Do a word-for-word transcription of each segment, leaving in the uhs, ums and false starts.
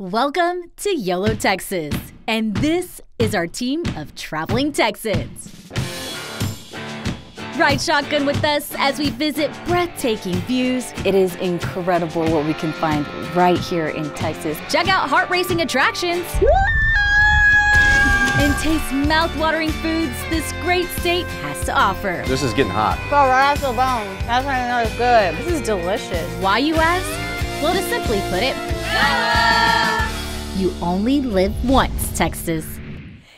Welcome to YOLO Texas, and this is our team of traveling Texans. Ride shotgun with us as we visit breathtaking views. It is incredible what we can find right here in Texas. Check out heart-racing attractions. And taste mouth-watering foods this great state has to offer. This is getting hot. Go right off the bone. That's how you know it's good. This is delicious. Why, you ask? Well, to simply put it, you only live once, Texas.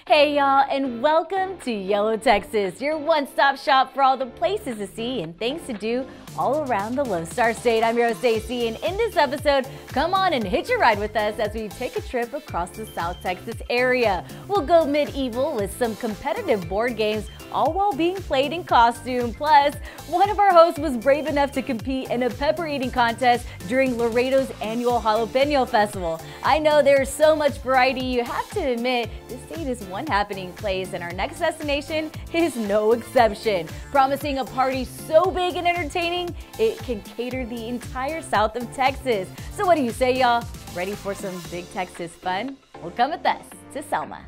Hey y'all, and welcome to YOLO Texas, your one-stop shop for all the places to see and things to do all around the Lone Star State. I'm your host, Stacey, and in this episode, come on and hitch a ride with us as we take a trip across the South Texas area. We'll go medieval with some competitive board games, all while being played in costume. Plus, one of our hosts was brave enough to compete in a pepper eating contest during Laredo's annual Jalapeño Festival. I know there's so much variety, you have to admit, this state is one happening place, and our next destination is no exception. Promising a party so big and entertaining, it can cater the entire south of Texas. So what do you say, y'all? Ready for some Big Texas fun? Well, come with us to Selma.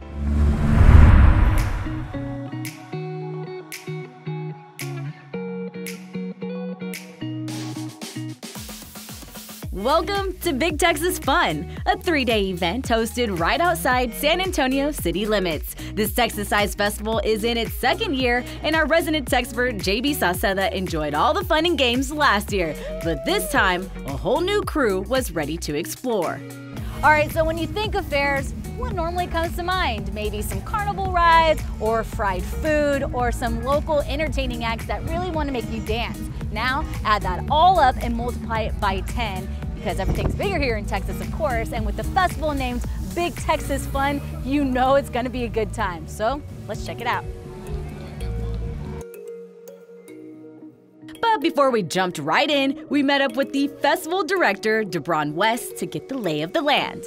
Welcome to Big Texas Fun, a three-day event hosted right outside San Antonio city limits. This Texas-sized festival is in its second year, and our resident Texpert J B Sauceda enjoyed all the fun and games last year, but this time, a whole new crew was ready to explore. All right, so when you think of fairs, what normally comes to mind? Maybe some carnival rides, or fried food, or some local entertaining acts that really want to make you dance. Now, add that all up and multiply it by ten. Because everything's bigger here in Texas, of course, and with the festival named Big Texas Fun, you know it's gonna be a good time. So let's check it out. But before we jumped right in, we met up with the festival director, DeBron West, to get the lay of the land.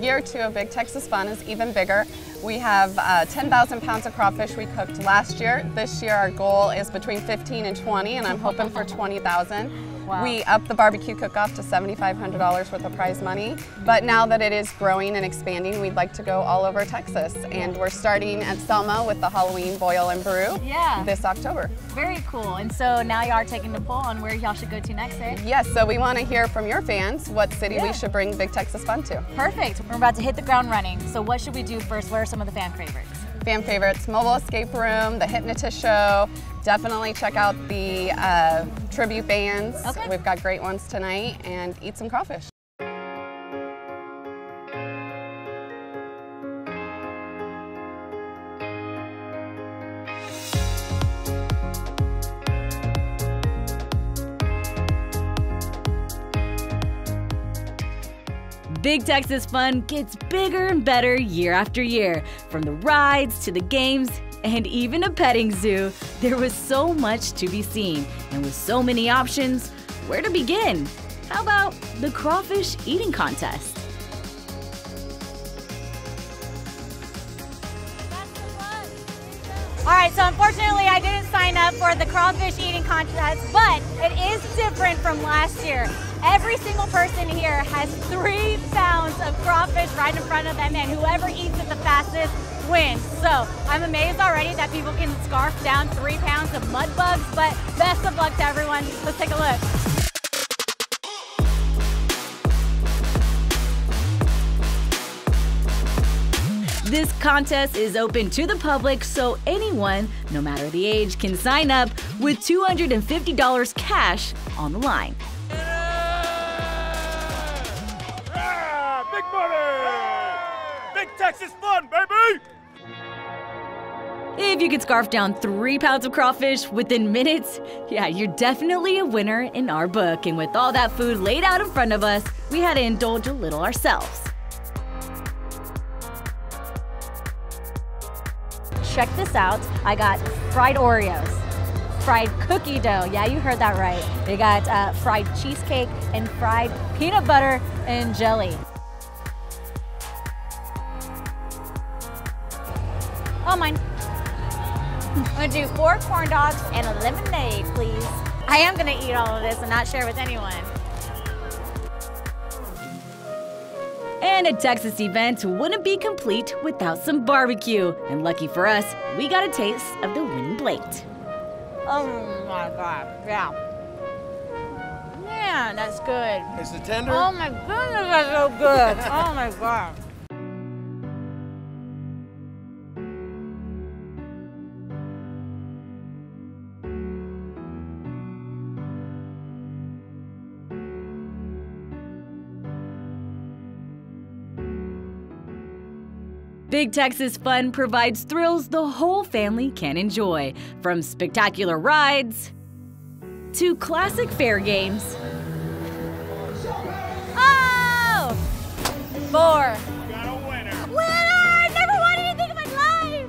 Year two of Big Texas Fun is even bigger. We have uh, ten thousand pounds of crawfish we cooked last year. This year our goal is between fifteen and twenty, and I'm hoping for twenty thousand. Wow. We upped the barbecue cook-off to seven thousand five hundred dollars worth of prize money, but now that it is growing and expanding, we'd like to go all over Texas, and we're starting at Selma with the Halloween Boil and Brew yeah. this October. Very cool, and so now you are taking the poll on where y'all should go to next, eh? Yes, so we want to hear from your fans what city yeah. we should bring Big Texas Fun to. Perfect, we're about to hit the ground running, so what should we do first? What are some of the fan favorites? Fan favorites, Mobile Escape Room, The Hypnotist Show. Definitely check out the uh, tribute bands. Okay. We've got great ones tonight, and eat some crawfish. Big Texas Fun gets bigger and better year after year. From the rides to the games and even a petting zoo, there was so much to be seen. And with so many options, where to begin? How about the crawfish eating contest? All right, so unfortunately I didn't sign up for the crawfish eating contest, but it is different from last year. Every single person here has three pounds of crawfish right in front of them, and whoever eats it the fastest wins. So I'm amazed already that people can scarf down three pounds of mud bugs, but best of luck to everyone. Let's take a look. This contest is open to the public, so anyone, no matter the age, can sign up with two hundred fifty dollars cash on the line. Big money! Big Texas Fun, baby! If you could scarf down three pounds of crawfish within minutes, yeah, you're definitely a winner in our book. And with all that food laid out in front of us, we had to indulge a little ourselves. Check this out. I got fried Oreos, fried cookie dough. Yeah, you heard that right. They got uh, fried cheesecake and fried peanut butter and jelly. Oh, mine. I'm gonna do four corn dogs and a lemonade, please. I am gonna eat all of this and not share with anyone. And And a Texas event wouldn't be complete without some barbecue. And lucky for us, we got a taste of the winning plate. Oh my God, yeah. Man, that's good. Is it tender? Oh my goodness, that's so good. Oh my God. Big Texas Fun provides thrills the whole family can enjoy, from spectacular rides to classic fair games. Oh! Four. We got a winner. Winner! I never won anything in my life!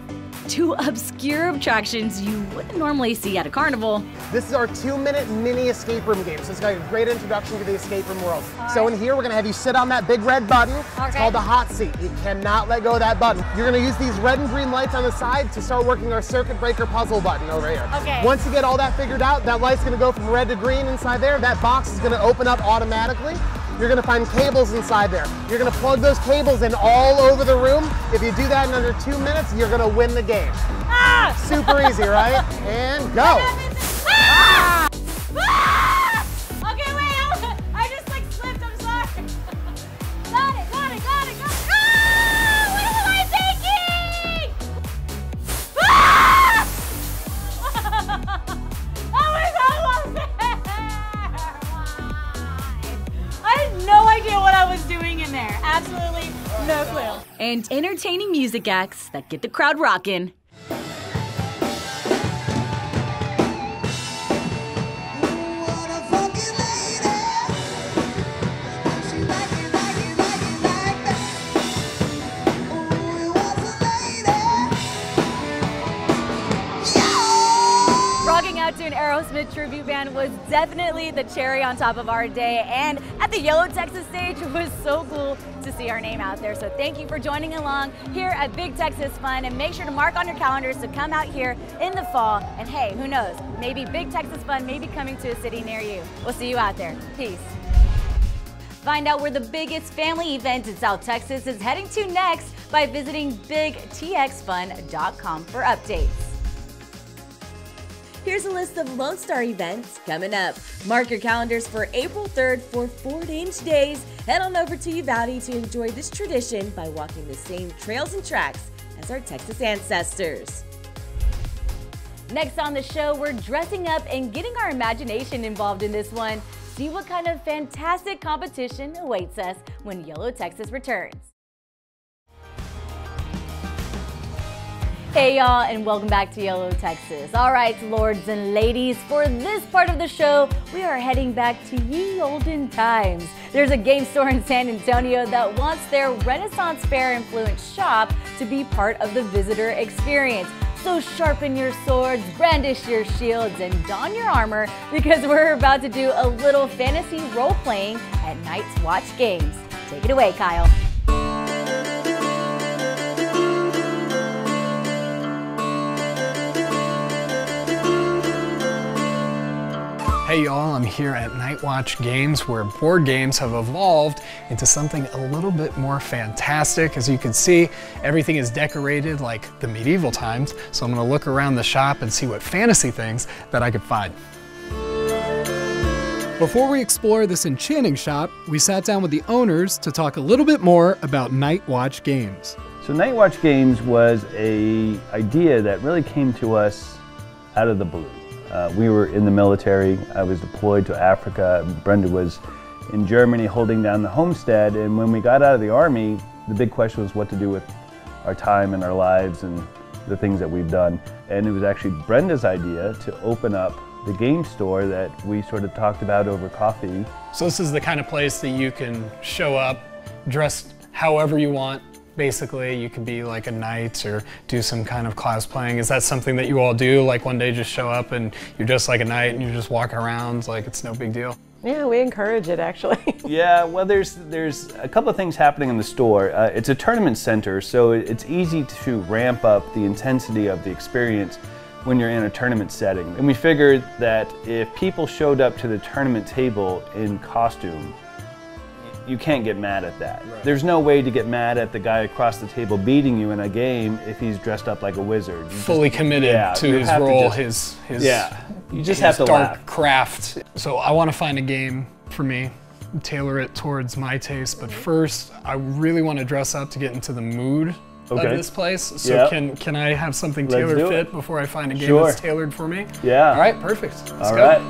To obscure attractions you wouldn't normally see at a carnival. This is our two-minute mini escape room game, so it's got a great introduction to the escape room world. Right. So in here, we're gonna have you sit on that big red button. Okay. It's called the hot seat. You cannot let go of that button. You're gonna use these red and green lights on the side to start working our circuit breaker puzzle button over here. Okay. Once you get all that figured out, that light's gonna go from red to green inside there. That box is gonna open up automatically. You're gonna find cables inside there. You're gonna plug those cables in all over the room. If you do that in under two minutes, you're gonna win the game. Ah! Super easy, right? And go. Ah! Ah! Okay, wait, I just like slipped, I'm sorry. Got it, got it, got it, got it. Ah! What am I thinking? Ah! That was almost there. I had no idea what I was doing in there. Absolutely no clue. And entertaining music acts that get the crowd rockin'. To an Aerosmith tribute band was definitely the cherry on top of our day, and at the YOLO Texas stage it was so cool to see our name out there. So thank you for joining along here at Big Texas Fun, and make sure to mark on your calendars to come out here in the fall, and hey, who knows, maybe Big Texas Fun may be coming to a city near you. We'll see you out there. Peace. Find out where the biggest family event in South Texas is heading to next by visiting Big T X Fun dot com for updates. Here's a list of Lone Star events coming up. Mark your calendars for April third for Fort Inge Days. Head on over to Uvalde to enjoy this tradition by walking the same trails and tracks as our Texas ancestors. Next on the show, we're dressing up and getting our imagination involved in this one. See what kind of fantastic competition awaits us when YOLO Texas returns. Hey y'all, and welcome back to YOLO Texas. All right, lords and ladies, for this part of the show, we are heading back to ye olden times. There's a game store in San Antonio that wants their Renaissance Fair-influenced shop to be part of the visitor experience. So sharpen your swords, brandish your shields, and don your armor, because we're about to do a little fantasy role-playing at Knights Watch Games. Take it away, Kyle. Hey y'all, I'm here at Knight Watch Games, where board games have evolved into something a little bit more fantastic. As you can see, everything is decorated like the medieval times, so I'm gonna look around the shop and see what fantasy things that I could find. Before we explore this enchanting shop, we sat down with the owners to talk a little bit more about Knight Watch Games. So Knight Watch Games was an idea that really came to us out of the blue. Uh, we were in the military. I was deployed to Africa. Brenda was in Germany holding down the homestead. And when we got out of the army, the big question was what to do with our time and our lives and the things that we've done. And it was actually Brenda's idea to open up the game store that we sort of talked about over coffee. So this is the kind of place that you can show up dressed however you want. Basically, you could be like a knight or do some kind of cosplaying. Is that something that you all do? Like one day just show up and you're just like a knight and you're just walking around like it's no big deal? Yeah, we encourage it actually. Yeah, well there's there's a couple of things happening in the store. Uh, it's a tournament center, so it's easy to ramp up the intensity of the experience when you're in a tournament setting. And we figured that if people showed up to the tournament table in costume, you can't get mad at that. Right. There's no way to get mad at the guy across the table beating you in a game if he's dressed up like a wizard. You Fully just, committed yeah, to his role, to just, his, his, yeah. you just his have to dark laugh. craft. So I want to find a game for me, tailor it towards my taste, but first I really want to dress up to get into the mood okay. of this place. So yep. can can I have something tailor fit it. before I find a game sure. that's tailored for me? Yeah. All right, perfect. Let's All go. Right.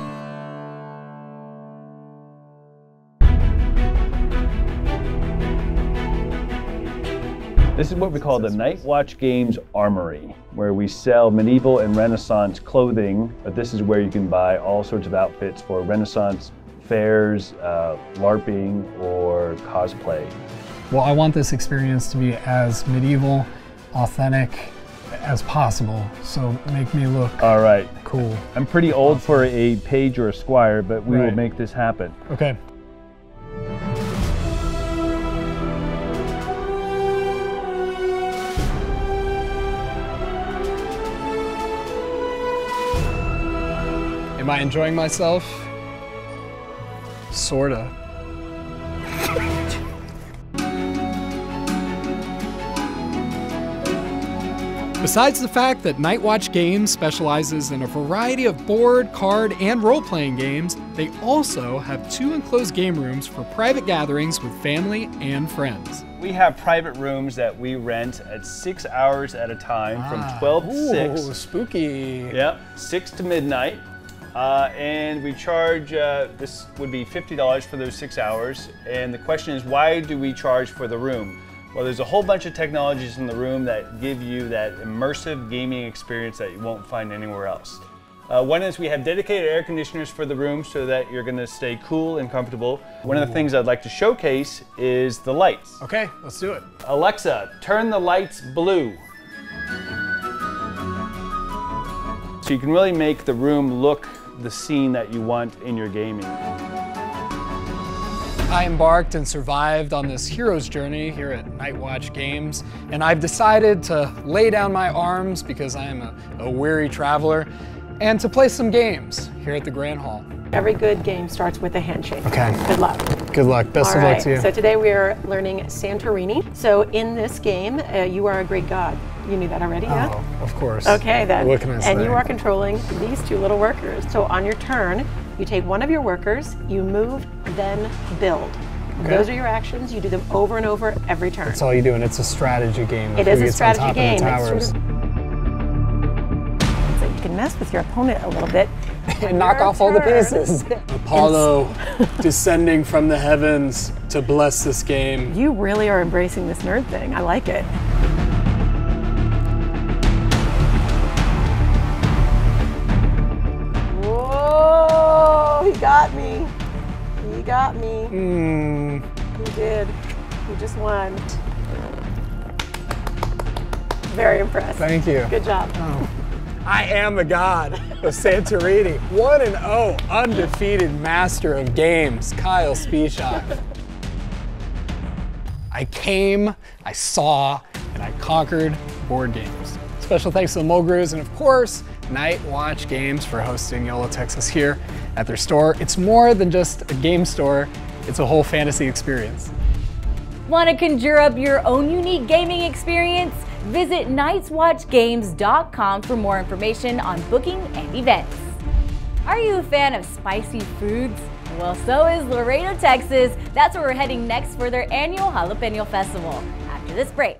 This is what we call the Knight Watch Games Armory, where we sell medieval and Renaissance clothing, but this is where you can buy all sorts of outfits for Renaissance fairs, uh, LARPing, or cosplay. Well, I want this experience to be as medieval, authentic as possible, so make me look all right. cool. I'm pretty old awesome. for a page or a squire, but we right. will make this happen. Okay. Am I enjoying myself? Sorta. Besides the fact that Knight Watch Games specializes in a variety of board, card, and role-playing games, they also have two enclosed game rooms for private gatherings with family and friends. We have private rooms that we rent at six hours at a time ah, from twelve to six. Ooh, spooky. Yep, six to midnight. Uh, and we charge, uh, this would be fifty dollars for those six hours. And the question is, why do we charge for the room? Well, there's a whole bunch of technologies in the room that give you that immersive gaming experience that you won't find anywhere else. Uh, one is we have dedicated air conditioners for the room so that you're gonna stay cool and comfortable. One Ooh. of the things I'd like to showcase is the lights. Okay, let's do it. Alexa, turn the lights blue. So you can really make the room look the scene that you want in your gaming. I embarked and survived on this hero's journey here at Knight Watch Games, and I've decided to lay down my arms because I am a, a weary traveler, and to play some games here at the Grand Hall. Every good game starts with a handshake. Okay. Good luck. Good luck. Best All of right. luck to you. So today we are learning Santorini. So in this game, uh, you are a Greek god. You knew that already, oh, yeah? Of course. Okay, then. What can I say? And you are controlling these two little workers. So on your turn, you take one of your workers, you move, then build. Okay. Those are your actions. You do them over and over every turn. That's all you do, and it's a strategy game. It is a strategy game. It's so you can mess with your opponent a little bit. And knock off all the pieces. Apollo descending from the heavens to bless this game. You really are embracing this nerd thing. I like it. Whoa, he got me. He got me. Mm. He did. He just won. Very impressed. Thank you. Good job. Oh. I am the god of Santorini, one and oh, undefeated master of games, Kyle Spishock. I came, I saw, and I conquered board games. Special thanks to the Mulgrews and, of course, Knight Watch Games for hosting YOLO T X here at their store. It's more than just a game store, it's a whole fantasy experience. Want to conjure up your own unique gaming experience? Visit Nights Watch Games dot com for more information on booking and events. Are you a fan of spicy foods? Well, so is Laredo, Texas. That's where we're heading next for their annual Jalapeño Festival after this break.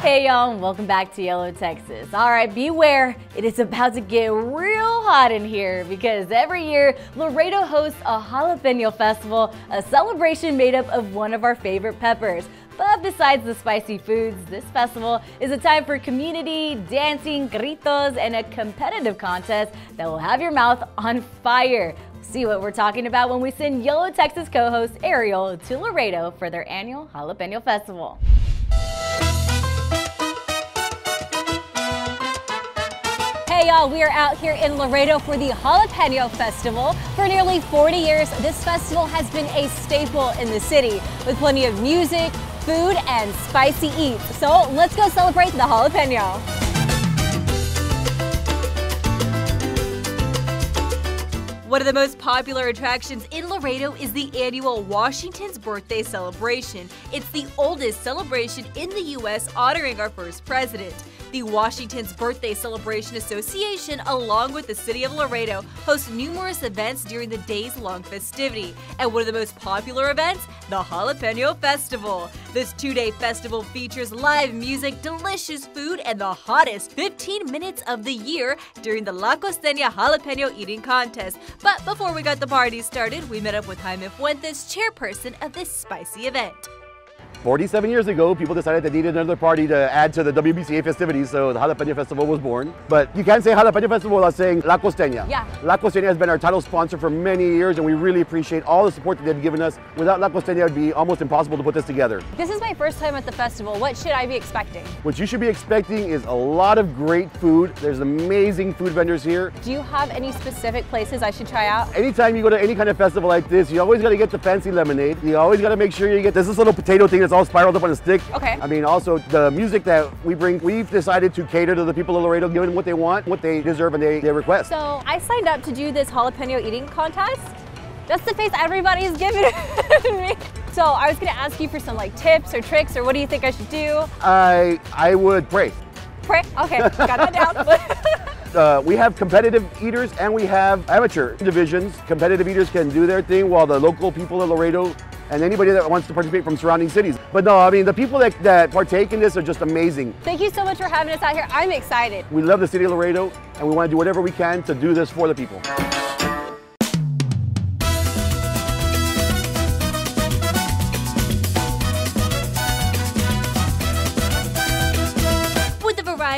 Hey y'all, and welcome back to YOLO T X. All right, beware, it is about to get real hot in here because every year Laredo hosts a Jalapeño Festival, a celebration made up of one of our favorite peppers. But besides the spicy foods, this festival is a time for community, dancing, gritos, and a competitive contest that will have your mouth on fire. See what we're talking about when we send YOLO T X co-host Ariel to Laredo for their annual Jalapeño Festival. Hey y'all, we are out here in Laredo for the Jalapeño Festival. For nearly forty years, this festival has been a staple in the city with plenty of music, food, and spicy eats. So let's go celebrate the Jalapeño. One of the most popular attractions in Laredo is the annual Washington's Birthday Celebration. It's the oldest celebration in the U S honoring our first president. The Washington's Birthday Celebration Association, along with the City of Laredo, hosts numerous events during the days-long festivity. And one of the most popular events, the Jalapeño Festival. This two-day festival features live music, delicious food, and the hottest fifteen minutes of the year during the La Costeña Jalapeño Eating Contest. But before we got the party started, we met up with Jaime Fuentes, chairperson of this spicy event. forty-seven years ago, people decided they needed another party to add to the W B C A festivities, so the Jalapeño Festival was born. But you can't say Jalapeño Festival without saying La Costeña. Yeah. La Costeña has been our title sponsor for many years, and we really appreciate all the support that they've given us. Without La Costeña, it would be almost impossible to put this together. This is my first time at the festival. What should I be expecting? What you should be expecting is a lot of great food. There's amazing food vendors here. Do you have any specific places I should try out? Anytime you go to any kind of festival like this, you always got to get the fancy lemonade. You always got to make sure you get this, this little potato thing that's all spiraled up on a stick. Okay. I mean, also the music that we bring, we've decided to cater to the people of Laredo, giving them what they want, what they deserve, and they, they request. So I signed up to do this Jalapeño eating contest. That's the face everybody's giving me. So I was gonna ask you for some like tips or tricks, or what do you think I should do? I, I would pray. Pray? Okay, got that down. Uh, we have competitive eaters and we have amateur divisions. Competitive eaters can do their thing while the local people of Laredo and anybody that wants to participate from surrounding cities. But no, I mean, the people that, that partake in this are just amazing. Thank you so much for having us out here. I'm excited. We love the city of Laredo and we want to do whatever we can to do this for the people.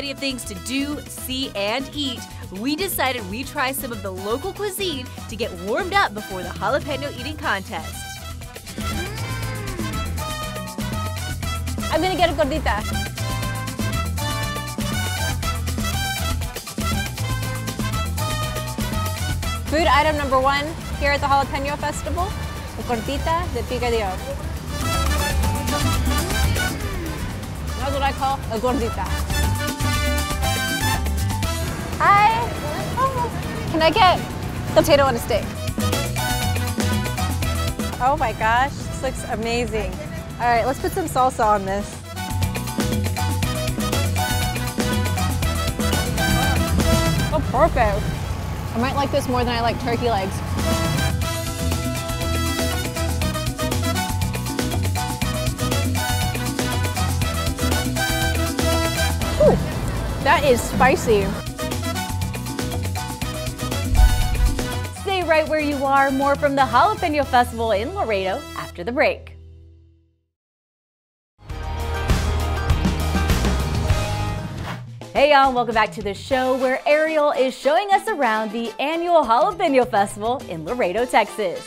Of things to do, see, and eat, we decided we'd try some of the local cuisine to get warmed up before the Jalapeño Eating Contest. I'm gonna get a gordita. Food item number one here at the Jalapeño Festival, the gordita de picadillo. That's what I call a gordita. Hi. Oh. Can I get potato on a steak? Oh my gosh, this looks amazing. All right, let's put some salsa on this. Oh, perfect. I might like this more than I like turkey legs. Ooh, that is spicy. Right where you are, more from the Jalapeño Festival in Laredo after the break. Hey y'all, welcome back to the show where Ariel is showing us around the annual Jalapeño Festival in Laredo, Texas.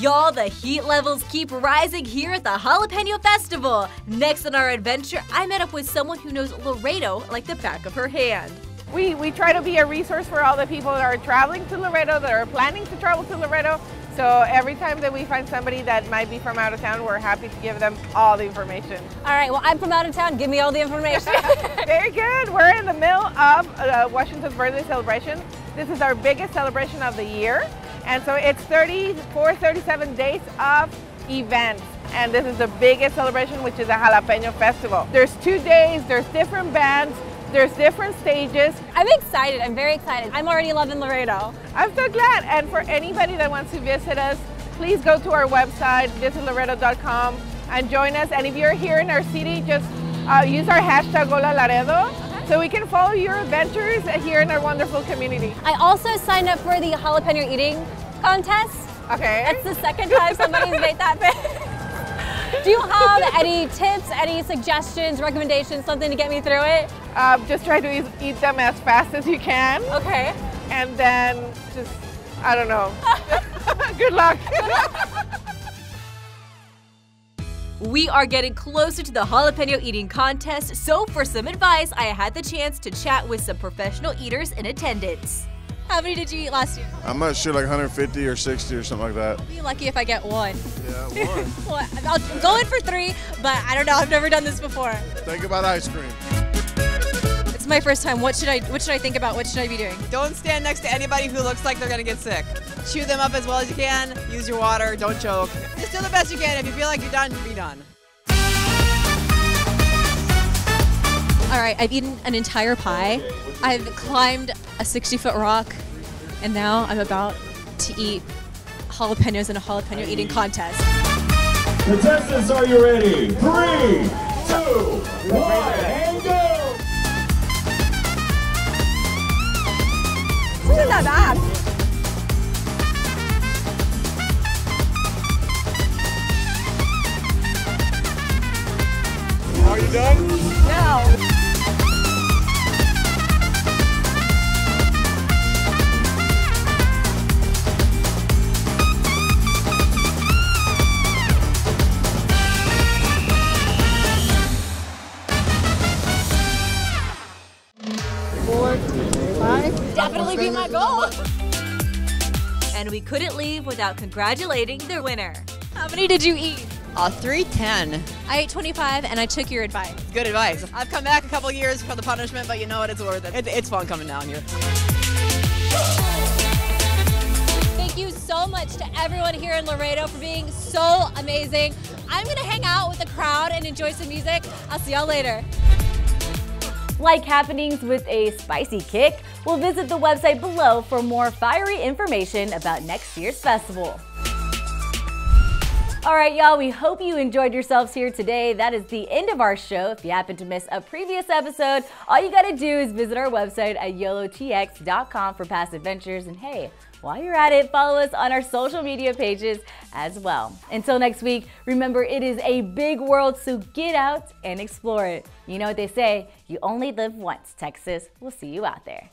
Y'all, the heat levels keep rising here at the Jalapeño Festival. Next on our adventure, I met up with someone who knows Laredo like the back of her hand. We, we try to be a resource for all the people that are traveling to Laredo, that are planning to travel to Laredo. So every time that we find somebody that might be from out of town, we're happy to give them all the information. All right, well, I'm from out of town. Give me all the information. Very good. We're in the middle of uh, Washington's Birthday Celebration. This is our biggest celebration of the year. And so it's thirty-four, thirty-seven days of events. And this is the biggest celebration, which is a Jalapeño Festival. There's two days, there's different bands, there's different stages. I'm excited, I'm very excited. I'm already loving Laredo. I'm so glad. And for anybody that wants to visit us, please go to our website, visit laredo dot com, and join us. And if you're here in our city, just uh, use our hashtag YOLO Laredo. So we can follow your adventures here in our wonderful community. I also signed up for the Jalapeño Eating Contest. Okay. That's the second time somebody's made that bit. Do you have any tips, any suggestions, recommendations, something to get me through it? Uh, just try to eat, eat them as fast as you can. Okay. And then just, I don't know. Good luck. We are getting closer to the Jalapeño Eating Contest, so for some advice, I had the chance to chat with some professional eaters in attendance. How many did you eat last year? I'm not sure, like one hundred fifty or sixty or something like that. I'll be lucky if I get one. Yeah, one. Well, I'll go in for three, but I don't know, I've never done this before. Think about ice cream. is my first time. What should I what should I think about? What should I be doing? Don't stand next to anybody who looks like they're gonna get sick. Chew them up as well as you can. Use your water, don't choke. Just do the best you can. If you feel like you're done, be done. All right, I've eaten an entire pie. I've climbed a sixty-foot rock, and now I'm about to eat jalapenos in a jalapeno eating contest. Contestants, are you ready? Three, two, one, and go! This isn't that bad. Are you done? No. Four, five. Definitely beat my goal. And we couldn't leave without congratulating the winner. How many did you eat? Uh, three ten. I ate twenty-five and I took your advice. Good advice. I've come back a couple years for the punishment, but you know what, it's worth it. it. It's fun coming down here. Thank you so much to everyone here in Laredo for being so amazing. I'm gonna hang out with the crowd and enjoy some music. I'll see y'all later. Like happenings with a spicy kick? We'll visit the website below for more fiery information about next year's festival. All right, y'all, we hope you enjoyed yourselves here today. That is the end of our show. If you happen to miss a previous episode, all you gotta do is visit our website at yolo T X dot com for past adventures. And hey, while you're at it, follow us on our social media pages as well. Until next week, remember it is a big world, so get out and explore it. You know what they say, you only live once, Texas. We'll see you out there.